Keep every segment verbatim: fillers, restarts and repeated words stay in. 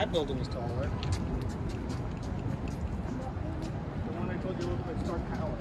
That building was taller. The one I told you looked like Star Power.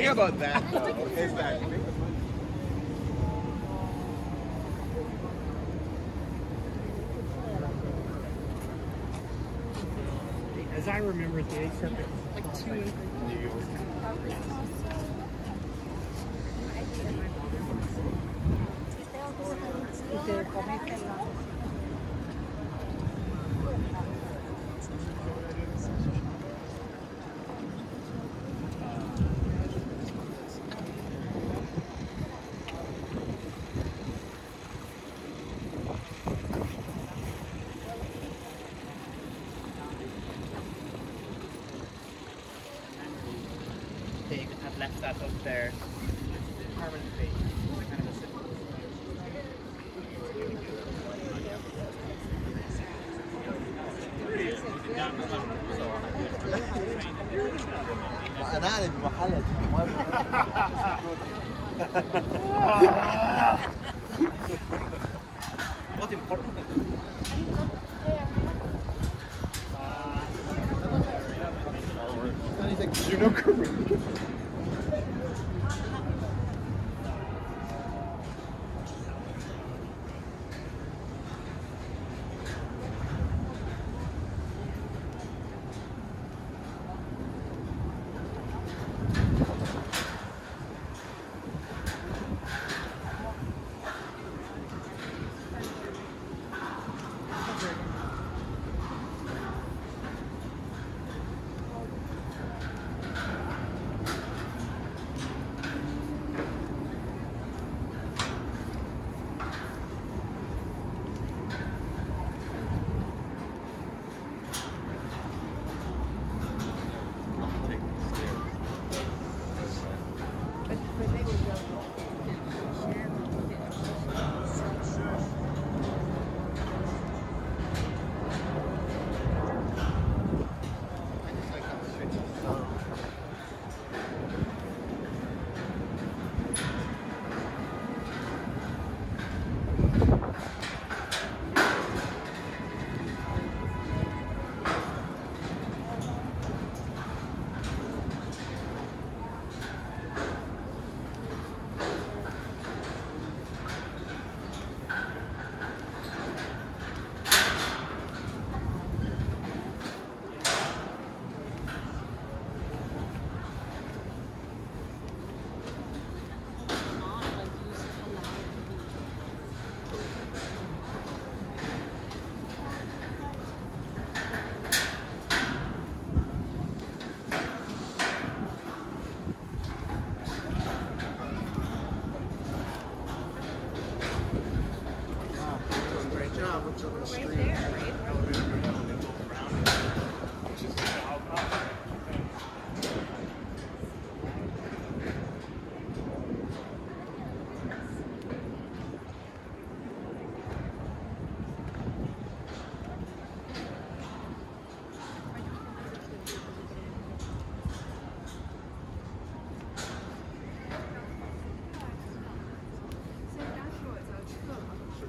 thing about that, though, is that as I remember it, the aseptic like two in New York. They even have left that up there permanently. أنا عارف محلة What important? You know Korean.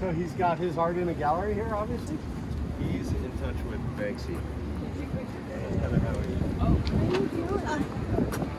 So he's got his art in a gallery here, obviously? He's in touch with Banksy. What are you doing?